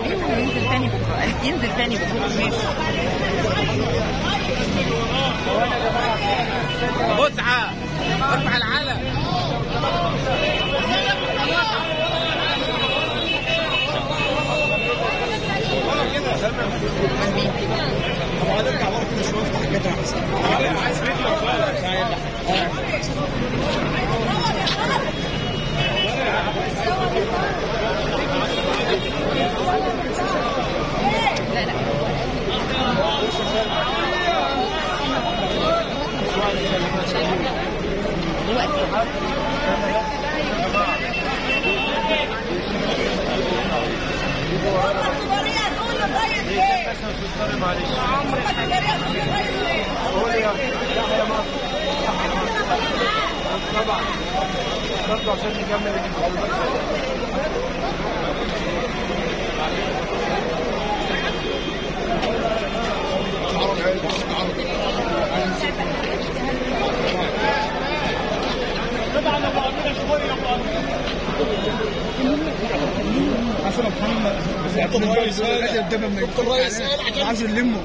قالوا لي ينزل تاني بكره، قالت ينزل تاني بكره ماشي. خدعه ارفع العلم.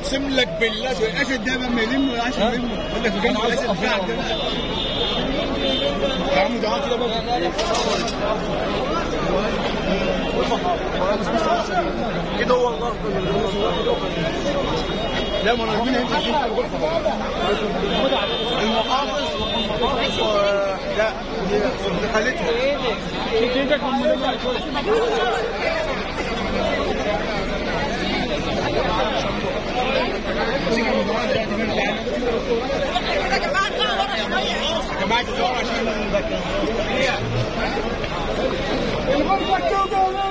سملك بالله الاسد ده لما يلم العشان يلمه يقول لك الجنب الاسد بتاع ده يا عم ده كده بقى كده هو الله ده منظمين انت في الغرفه المحافظ لا دي خالتها كده كان منظم يا جماعه